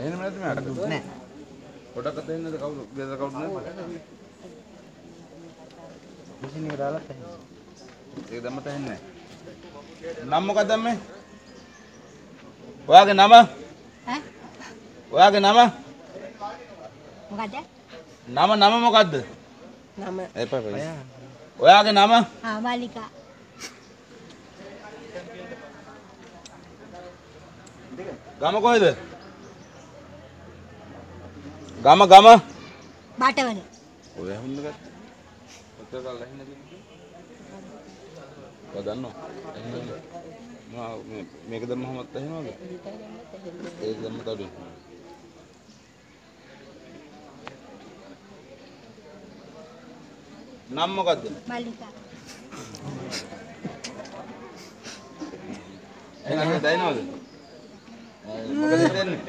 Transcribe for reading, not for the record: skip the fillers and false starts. එහෙම නැද්ද මේ අඩක? නෑ. පොඩක් අත එන්නද කවුද? බෙදලා කවුද නැද්ද? මැෂින් එක දාලා තැන්නේ. ඒක දැම්ම තැන්නේ නැහැ. නම් මොකක්ද දැම්මේ? ඔයාගේ නම? ඈ? ඔයාගේ නම? මොකද්ද? නම මොකද්ද? නම. එපා එපා. ඔයාගේ නම? ආ මාලිකා. ගම කොහෙද? ගම බටවල. ඔය හුන්න ගත්තා. ඔතන ගාලා ඉන්න කිව්වේ. ඔය දන්නව? මේක දැම්ම මොහොමත් ඇහෙනවද? ඒක දැම්ම තඩු. නම් මොකද්ද? මල්ලිකා. එහෙනම් දැනනවද? මොකද දෙන්නේ?